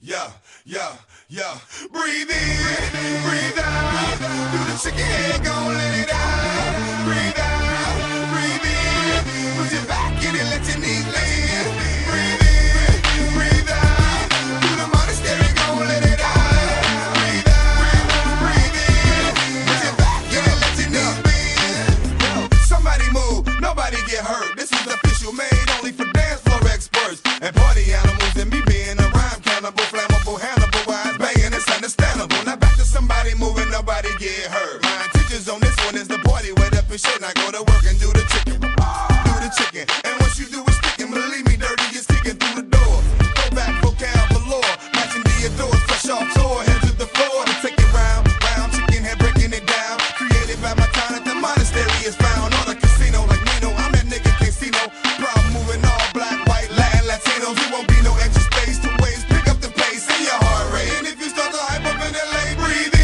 Yeah. Breathe in, breathe out. Do the chicken head, gon' let it out. Breathe out, breathe in. Put your back in and let your knees lean. Breathe in, breathe out. Do the monastery, gon' let it out. Breathe out, breathe in. Put your back in and let your knees lean. Somebody move, nobody get hurt. This is official, made only for dance floor experts and party animals and me being a rhyme cannibal. Nobody get hurt. My intentions on this one is the party where the shit. I go to work and do the chicken. Do the chicken. And once you do it sticking, believe me, dirty is sticking through the door. Go back, vocal velour. Matching the adores, fresh off tour. Head to the floor to take it round, round. Chicken head breaking it down. Created by my time at the monastery is found. On a casino like Nino, I'm that nigga Casino. Problem moving all black, white, Latin, Latinos. There won't be no extra space to waste. Pick up the pace and your heart rate. And if you start to hype up in LA, breathe in.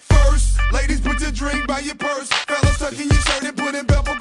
First, ladies, put your drink by your purse. Fellas, tuck in your shirt and put in belt.